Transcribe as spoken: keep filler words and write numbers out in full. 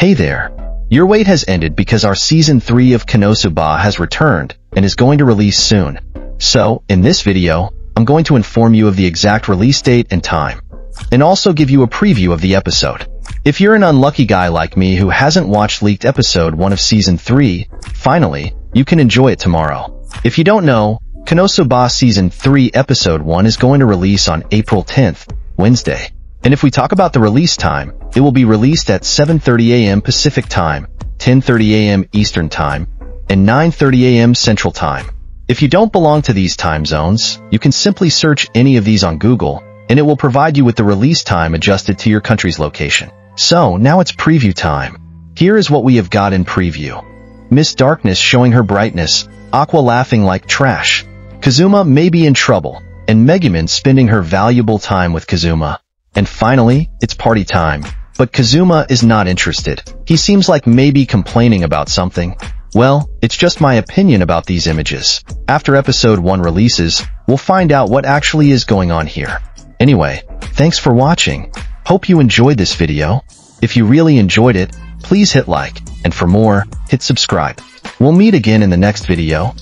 Hey there! Your wait has ended because our Season three of Konosuba has returned and is going to release soon. So, in this video, I'm going to inform you of the exact release date and time, and also give you a preview of the episode. If you're an unlucky guy like me who hasn't watched leaked Episode one of Season three, finally, you can enjoy it tomorrow. If you don't know, Konosuba Season three Episode one is going to release on April tenth, Wednesday. And if we talk about the release time, it will be released at seven thirty a m Pacific Time, ten thirty a m Eastern Time, and nine thirty a m Central Time. If you don't belong to these time zones, you can simply search any of these on Google, and it will provide you with the release time adjusted to your country's location. So, now it's preview time. Here is what we have got in preview. Miss Darkness showing her brightness, Aqua laughing like trash, Kazuma may be in trouble, and Megumin spending her valuable time with Kazuma. And finally, it's party time. But Kazuma is not interested. He seems like maybe complaining about something. Well, it's just my opinion about these images. After Episode one releases, we'll find out what actually is going on here. Anyway, thanks for watching. Hope you enjoyed this video. If you really enjoyed it, please hit like, and for more, hit subscribe. We'll meet again in the next video.